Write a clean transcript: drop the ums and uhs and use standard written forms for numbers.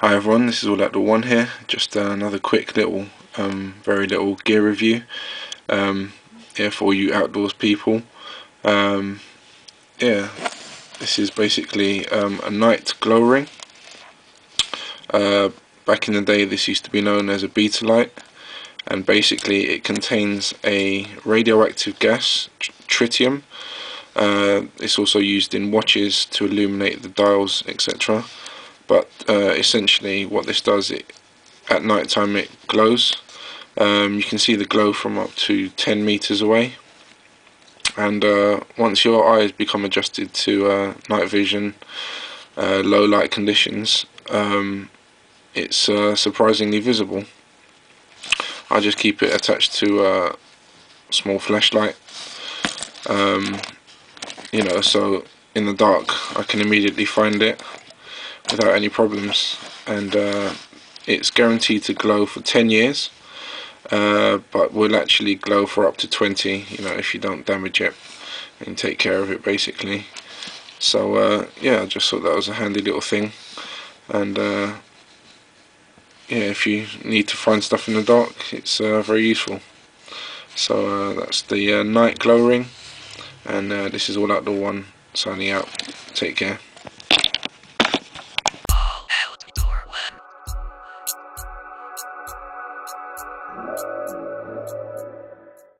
Hi everyone, this is Alloutdoor1 here, just another quick little, very little gear review here for you outdoors people. Yeah, this is basically a night glow ring. Back in the day this used to be known as a beta light, and basically it contains a radioactive gas, tritium. It's also used in watches to illuminate the dials, etc. But essentially what this does, at night time it glows. You can see the glow from up to 10 meters away, and once your eyes become adjusted to night vision, low light conditions, it's surprisingly visible. I just keep it attached to a small flashlight, you know, so in the dark I can immediately find it without any problems. And it's guaranteed to glow for 10 years, but will actually glow for up to 20, you know, if you don't damage it and take care of it, basically. So yeah, I just thought that was a handy little thing. And yeah, if you need to find stuff in the dark, it's very useful. So that's the night glow ring, and this is Alloutdoor1 signing out. Take care.